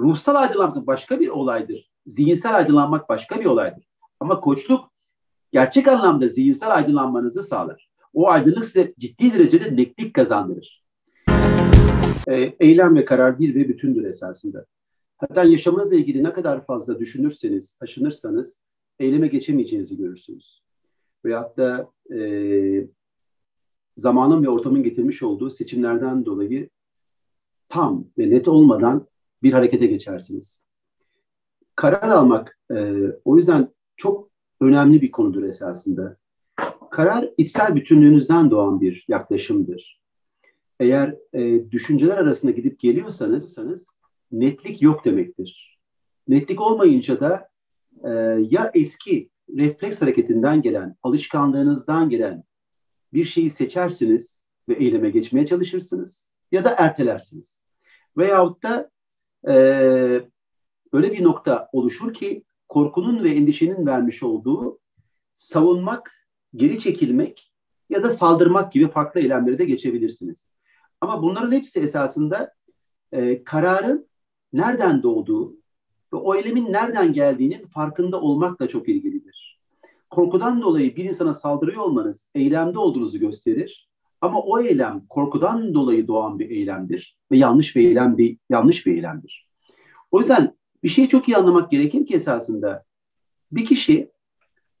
ruhsal aydınlanmak başka bir olaydır. Zihinsel aydınlanmak başka bir olaydır. Ama koçluk gerçek anlamda zihinsel aydınlanmanızı sağlar. O aydınlık size ciddi derecede netlik kazandırır. Eylem ve karar bir ve bütündür esasında. Hatta yaşamınızla ilgili ne kadar fazla düşünürseniz, taşınırsanız eyleme geçemeyeceğinizi görürsünüz. Veyahut da zamanın ve ortamın getirmiş olduğu seçimlerden dolayı tam ve net olmadan bir harekete geçersiniz. Karar almak o yüzden çok önemli bir konudur esasında. Karar içsel bütünlüğünüzden doğan bir yaklaşımdır. Eğer düşünceler arasında gidip geliyorsanız netlik yok demektir. Netlik olmayınca da ya eski refleks hareketinden gelen, alışkanlığınızdan gelen bir şeyi seçersiniz ve eyleme geçmeye çalışırsınız ya da ertelersiniz. Veyahut da öyle bir nokta oluşur ki korkunun ve endişenin vermiş olduğu savunmak, geri çekilmek ya da saldırmak gibi farklı eylemleri de geçebilirsiniz. Ama bunların hepsi esasında kararın nereden doğduğu ve o eylemin nereden geldiğinin farkında olmakla çok ilgilidir. Korkudan dolayı bir insana saldırıyor olmanız eylemde olduğunuzu gösterir. Ama o eylem korkudan dolayı doğan bir eylemdir ve yanlış bir eylemdir. O yüzden bir şeyi çok iyi anlamak gerekir ki esasında bir kişi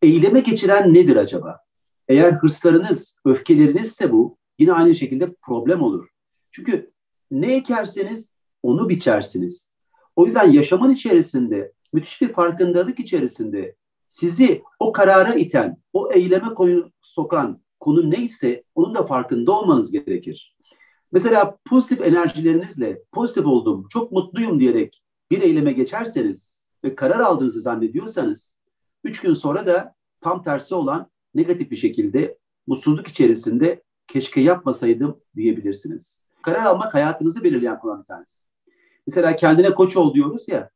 eyleme geçiren nedir acaba? Eğer hırslarınız, öfkelerinizse bu yine aynı şekilde problem olur. Çünkü ne ekerseniz onu biçersiniz. O yüzden yaşamın içerisinde müthiş bir farkındalık içerisinde sizi o karara iten, o eyleme sokan konu neyse onun da farkında olmanız gerekir. Mesela pozitif enerjilerinizle pozitif oldum, çok mutluyum diyerek bir eyleme geçerseniz ve karar aldığınızı zannediyorsanız 3 gün sonra da tam tersi olan negatif bir şekilde mutsuzluk içerisinde keşke yapmasaydım diyebilirsiniz. Karar almak hayatınızı belirleyen konulardan bir tanesi. Mesela kendine koç ol diyoruz ya,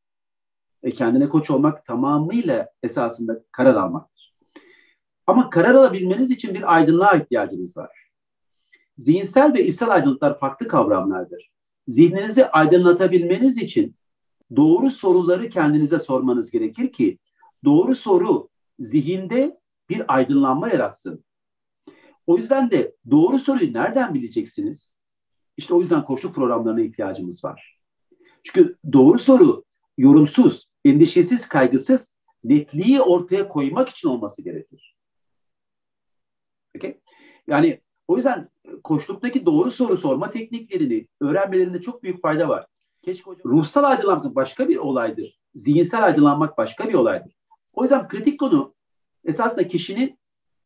kendine koç olmak tamamıyla esasında karar almaktır. Ama karar alabilmeniz için bir aydınlığa ihtiyacınız var. Zihinsel ve içsel aydınlıklar farklı kavramlardır. Zihninizi aydınlatabilmeniz için doğru soruları kendinize sormanız gerekir ki doğru soru zihinde bir aydınlanma yaratsın. O yüzden de doğru soruyu nereden bileceksiniz? İşte o yüzden koçluk programlarına ihtiyacımız var. Çünkü doğru soru yorumsuz, endişesiz, kaygısız netliği ortaya koymak için olması gerekir. Okay? Yani o yüzden koçluktaki doğru soru sorma tekniklerini öğrenmelerinde çok büyük fayda var. Keşke hocam... Ruhsal aydınlanmak başka bir olaydır. Zihinsel aydınlanmak başka bir olaydır. O yüzden kritik konu esasında kişinin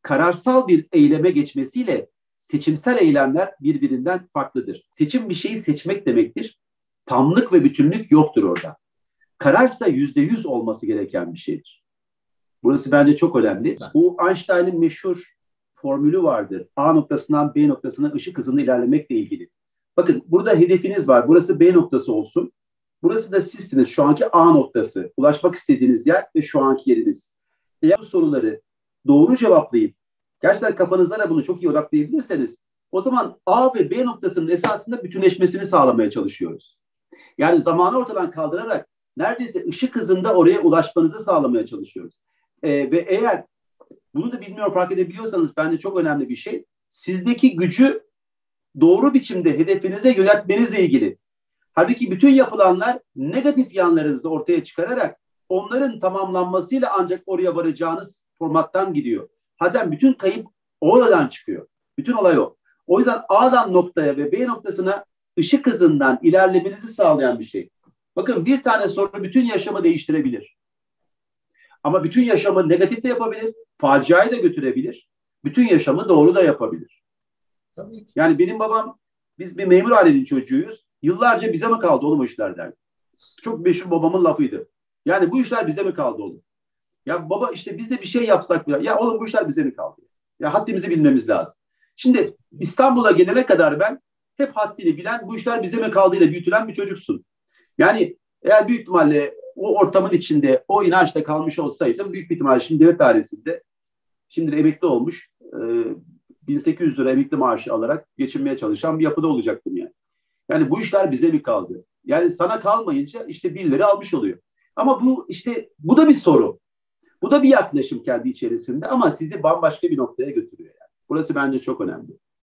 kararsal bir eyleme geçmesiyle seçimsel eylemler birbirinden farklıdır. Seçim bir şeyi seçmek demektir. Tamlık ve bütünlük yoktur orada. Kararsa %100 olması gereken bir şeydir. Burası bence çok önemli. Bu Einstein'ın meşhur formülü vardır. A noktasından B noktasına ışık hızında ilerlemekle ilgili. Bakın burada hedefiniz var. Burası B noktası olsun. Burası da sizsiniz. Şu anki A noktası. Ulaşmak istediğiniz yer ve şu anki yeriniz. Eğer bu soruları doğru cevaplayıp gerçekten kafanızda da bunu çok iyi odaklayabilirseniz o zaman A ve B noktasının esasında bütünleşmesini sağlamaya çalışıyoruz. Yani zamanı ortadan kaldırarak neredeyse ışık hızında oraya ulaşmanızı sağlamaya çalışıyoruz. Ve eğer bunu da bilmiyorum fark edebiliyorsanız bence çok önemli bir şey. Sizdeki gücü doğru biçimde hedefinize yöneltmenizle ilgili. Halbuki bütün yapılanlar negatif yanlarınızı ortaya çıkararak onların tamamlanmasıyla ancak oraya varacağınız formattan gidiyor. Hatta bütün kayıp oradan çıkıyor. Bütün olay o. O yüzden A'dan noktaya ve B noktasına ışık hızından ilerlemenizi sağlayan bir şey. Bakın bir tane soru bütün yaşamı değiştirebilir. Ama bütün yaşamı negatif de yapabilir, faciayı da götürebilir, bütün yaşamı doğru da yapabilir. Tabii ki. Yani benim babam, biz bir memur ailenin çocuğuyuz, yıllarca bize mi kaldı oğlum o işler derdi. Çok meşhur babamın lafıydı. Yani bu işler bize mi kaldı oğlum? Ya baba işte biz de bir şey yapsak bile, ya oğlum bu işler bize mi kaldı? Ya haddimizi bilmemiz lazım. Şimdi İstanbul'a gelene kadar ben hep haddini bilen, bu işler bize mi kaldığıyla büyütülen bir çocuksun. Yani eğer büyük ihtimalle o ortamın içinde, o inançta kalmış olsaydım büyük ihtimalle şimdi devlet dairesinde, şimdi emekli olmuş, 1800 lira emekli maaşı alarak geçinmeye çalışan bir yapıda olacaktım yani. Yani bu işler bize mi kaldı? Yani sana kalmayınca işte birileri almış oluyor. Ama bu işte bu da bir soru. Bu da bir yaklaşım kendi içerisinde ama sizi bambaşka bir noktaya götürüyor yani. Burası bence çok önemli.